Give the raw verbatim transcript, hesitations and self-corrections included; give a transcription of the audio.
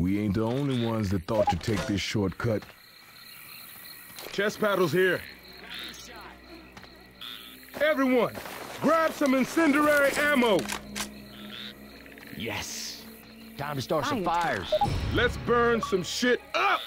We ain't the only ones that thought to take this shortcut. Chest paddles here. Everyone, grab some incendiary ammo. Yes. Time to start some fires. Let's burn some shit up!